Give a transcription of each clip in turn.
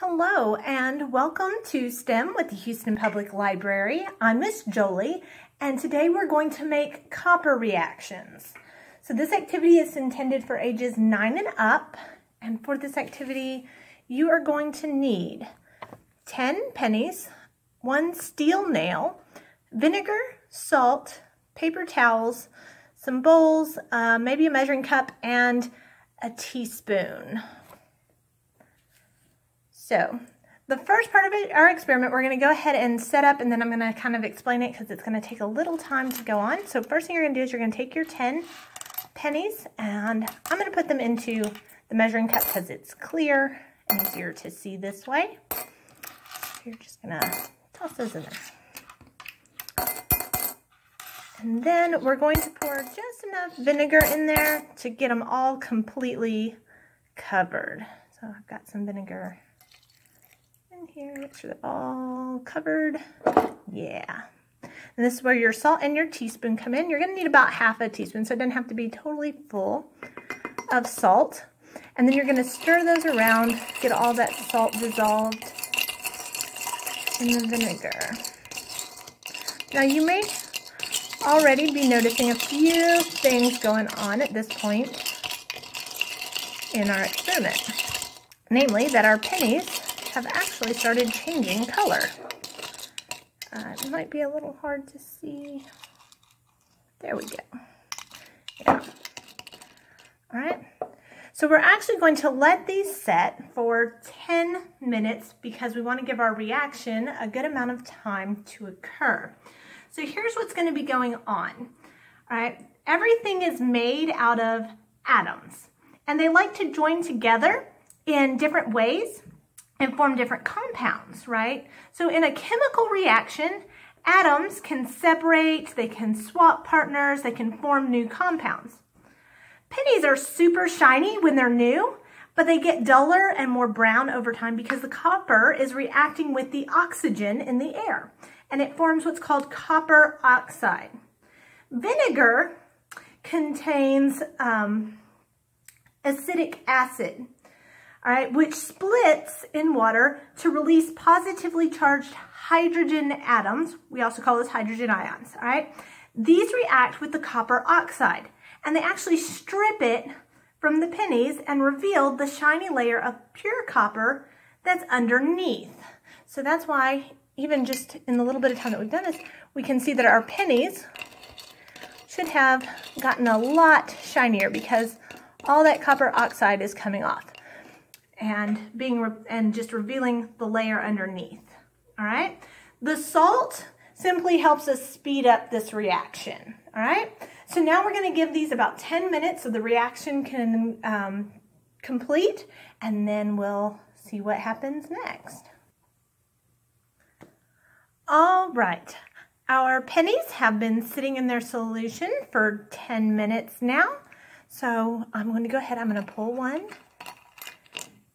Hello and welcome to STEM with the Houston Public Library. I'm Ms. Jolie and today we're going to make copper reactions. So this activity is intended for ages 9 and up, and for this activity you are going to need 10 pennies, one steel nail, vinegar, salt, paper towels, some bowls, maybe a measuring cup, and a teaspoon. So the first part of our experiment, we're going to go ahead and set up, and then I'm going to kind of explain it because it's going to take a little time to go on. So first thing you're going to do is you're going to take your 10 pennies, and I'm going to put them into the measuring cup because it's clear and easier to see this way. So you're just going to toss those in there. And then we're going to pour just enough vinegar in there to get them all completely covered. So I've got some vinegar here, make sure they're all covered. Yeah. And this is where your salt and your teaspoon come in. You're going to need about half a teaspoon, so it doesn't have to be totally full of salt. And then you're going to stir those around, get all that salt dissolved in the vinegar. Now you may already be noticing a few things going on at this point in our experiment. Namely that our pennies have actually started changing color. It might be a little hard to see. There we go. Yeah. All right. So we're actually going to let these set for 10 minutes because we want to give our reaction a good amount of time to occur. So here's what's going to be going on. All right. Everything is made out of atoms, and they like to join together in different ways and form different compounds, right? So in a chemical reaction, atoms can separate, they can swap partners, they can form new compounds. Pennies are super shiny when they're new, but they get duller and more brown over time because the copper is reacting with the oxygen in the air, and it forms what's called copper oxide. Vinegar contains acetic acid. All right, which splits in water to release positively charged hydrogen atoms. We also call this hydrogen ions, all right? These react with the copper oxide, and they actually strip it from the pennies and reveal the shiny layer of pure copper that's underneath. So that's why, even just in the little bit of time that we've done this, we can see that our pennies should have gotten a lot shinier because all that copper oxide is coming off and just revealing the layer underneath. All right, the salt simply helps us speed up this reaction. All right, so now we're going to give these about 10 minutes so the reaction can complete, and then we'll see what happens next. All right, our pennies have been sitting in their solution for 10 minutes now, so I'm going to go ahead, I'm going to pull one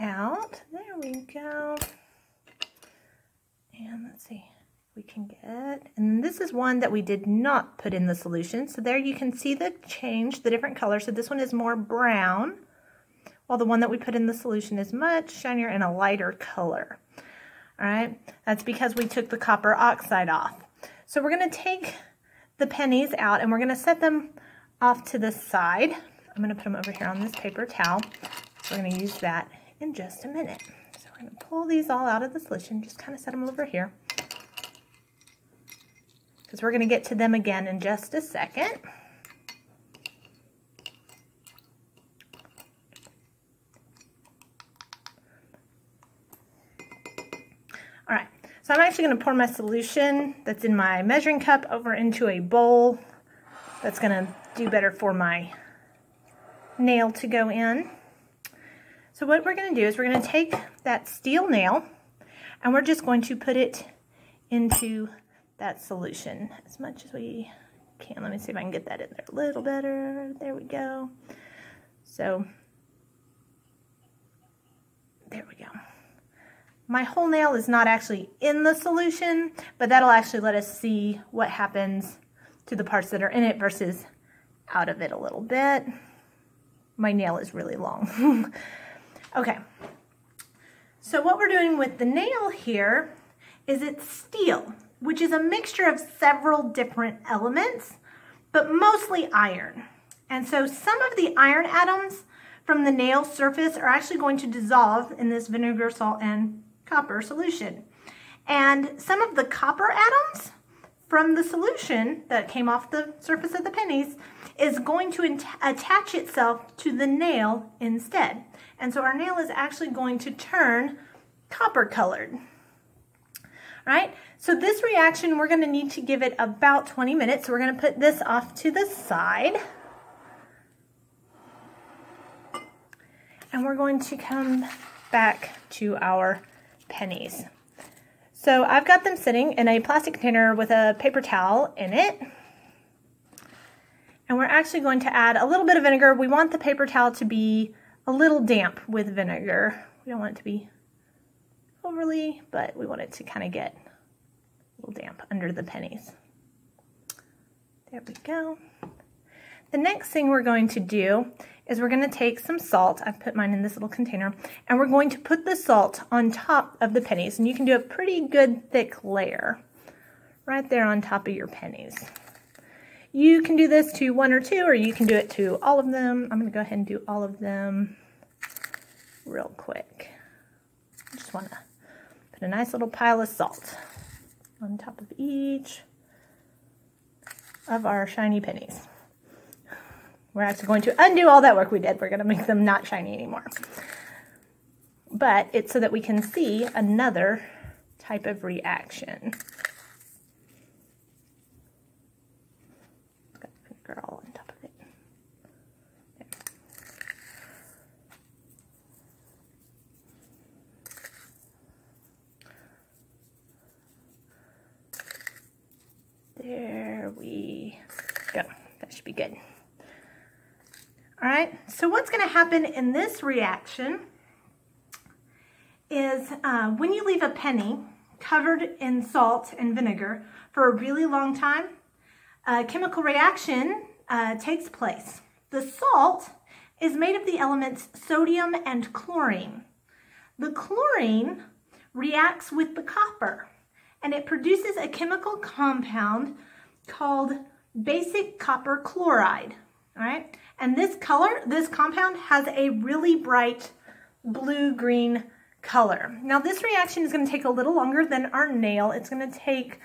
out. There we go. And let's see if we can get, and this is one that we did not put in the solution. So there you can see the change, the different colors. So this one is more brown, while the one that we put in the solution is much shinier and a lighter color. All right. That's because we took the copper oxide off. So we're going to take the pennies out and we're going to set them off to the side. I'm going to put them over here on this paper towel. We're going to use that in just a minute. So we're going to pull these all out of the solution, just kind of set them over here, because we're going to get to them again in just a second. All right, so I'm actually going to pour my solution that's in my measuring cup over into a bowl. That's going to do better for my nail to go in. So what we're going to do is we're going to take that steel nail and we're just going to put it into that solution as much as we can. Let me see if I can get that in there a little better. There we go. So there we go. My whole nail is not actually in the solution, but that'll actually let us see what happens to the parts that are in it versus out of it a little bit. My nail is really long. Okay, So what we're doing with the nail here is it's steel, which is a mixture of several different elements, but mostly iron. And so some of the iron atoms from the nail surface are actually going to dissolve in this vinegar, salt, and copper solution. And some of the copper atoms from the solution that came off the surface of the pennies is going to attach itself to the nail instead. And so our nail is actually going to turn copper colored. All right, so this reaction, we're gonna need to give it about 20 minutes. So we're gonna put this off to the side. And we're going to come back to our pennies. So I've got them sitting in a plastic container with a paper towel in it. And we're actually going to add a little bit of vinegar. We want the paper towel to be a little damp with vinegar. We don't want it to be overly, but we want it to kind of get a little damp under the pennies. There we go. The next thing we're going to do is we're going to take some salt. I've put mine in this little container, and we're going to put the salt on top of the pennies, and you can do a pretty good thick layer right there on top of your pennies. You can do this to one or two, or you can do it to all of them. I'm going to go ahead and do all of them real quick. I just want to put a nice little pile of salt on top of each of our shiny pennies. We're actually going to undo all that work we did. We're going to make them not shiny anymore. But it's so that we can see another type of reaction. Got the finger all on top of it. There. There we go. That should be good. All right, so what's gonna happen in this reaction is when you leave a penny covered in salt and vinegar for a really long time, a chemical reaction takes place. The salt is made of the elements sodium and chlorine. The chlorine reacts with the copper, and it produces a chemical compound called basic copper chloride. All right, and this color, this compound has a really bright blue-green color. Now this reaction is going to take a little longer than our nail. It's going to take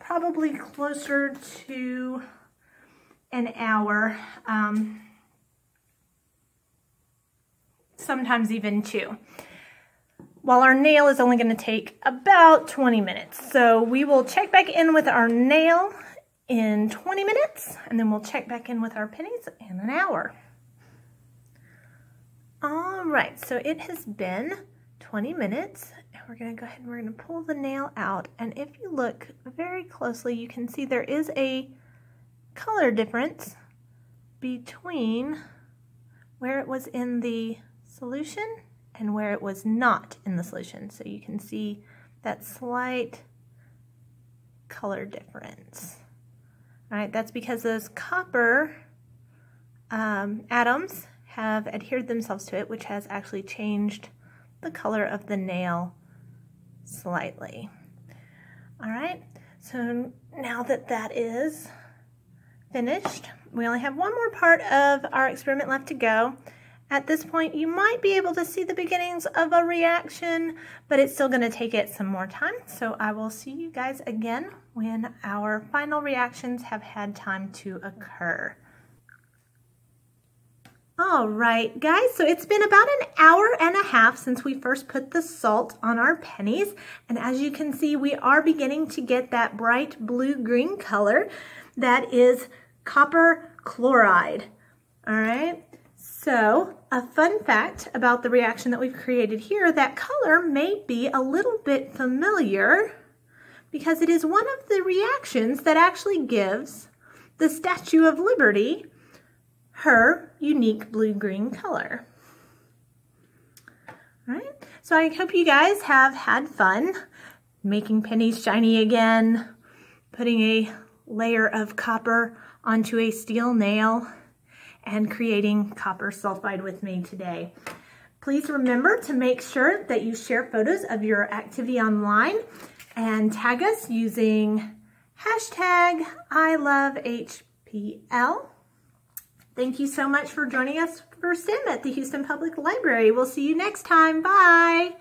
probably closer to an hour, sometimes even two. While our nail is only going to take about 20 minutes. So we will check back in with our nail in 20 minutes, and then we'll check back in with our pennies in an hour. All right, so it has been 20 minutes, and we're going to go ahead and we're going to pull the nail out. And if you look very closely, you can see there is a color difference between where it was in the solution and where it was not in the solution. So you can see that slight color difference. All right, that's because those copper atoms have adhered themselves to it, which has actually changed the color of the nail slightly. All right, so now that that is finished, we only have one more part of our experiment left to go. At this point, you might be able to see the beginnings of a reaction, but it's still going to take it some more time. So I will see you guys again when our final reactions have had time to occur. All right, guys, so it's been about an hour and a half since we first put the salt on our pennies. And as you can see, we are beginning to get that bright blue-green color that is copper chloride. All right. So, a fun fact about the reaction that we've created here, that color may be a little bit familiar because it is one of the reactions that actually gives the Statue of Liberty her unique blue-green color. All right, so I hope you guys have had fun making pennies shiny again, putting a layer of copper onto a steel nail, and creating copper sulfide with me today. Please remember to make sure that you share photos of your activity online and tag us using hashtag ILoveHPL. Thank you so much for joining us for STEM at the Houston Public Library. We'll see you next time. Bye.